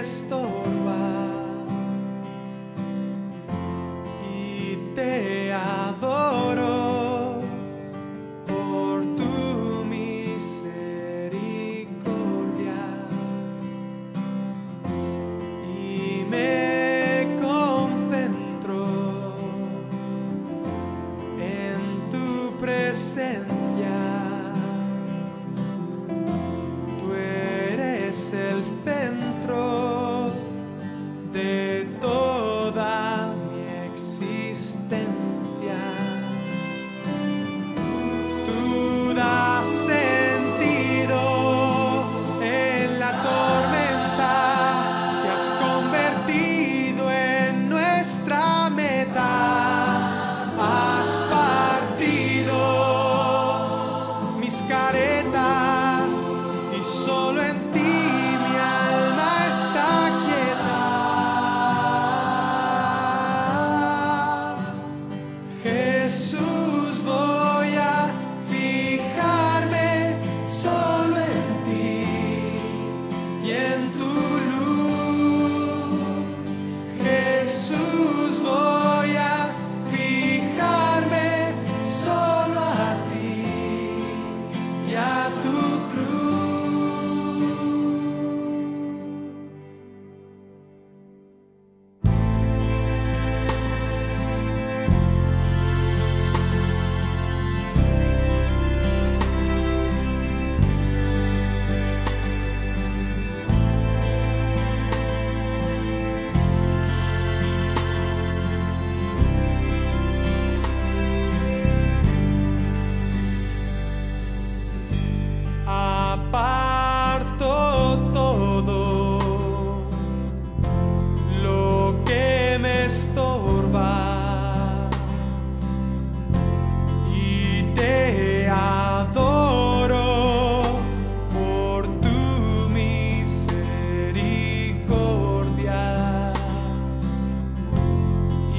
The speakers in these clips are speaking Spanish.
estorba y te adoro por tu misericordia y me concentro en tu presencia. Es el centro de toda mi existencia. Tú das sentido en la tormenta, te has convertido en nuestra meta. Has partido mis caretas y solo en Jesús, voy a fijarme solo en ti y en tu luz. Jesús, voy a fijarme solo a ti y a tu aparto todo lo que me estorba y te adoro por tu misericordia y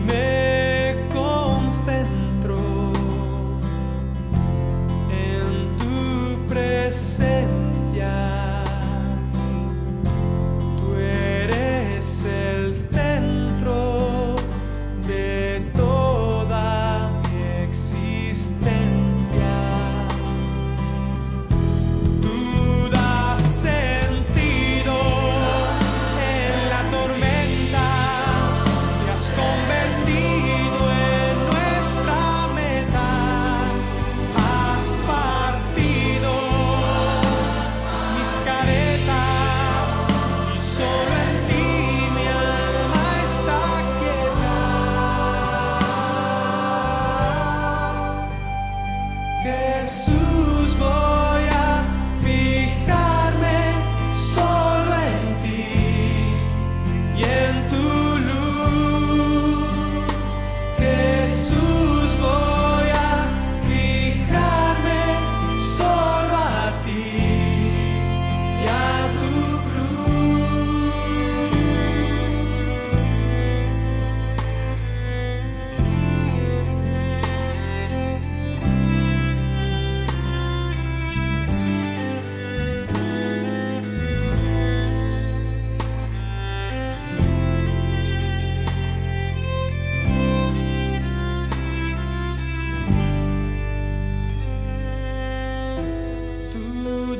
me concentro en tu presencia. Tú eres el centro de toda mi existencia. Tú das sentido en la tormenta, te has convertido en nuestra meta. Has partido caretas y solo en ti mi alma está quieta. Jesús, voy a fijarme solo en ti y en tu luz. Jesús, voy a fijarme solo a ti.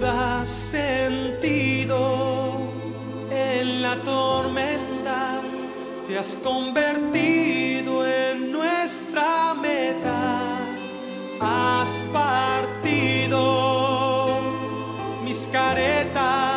Das sentido en la tormenta, te has convertido en nuestra meta. Has partido mis caretas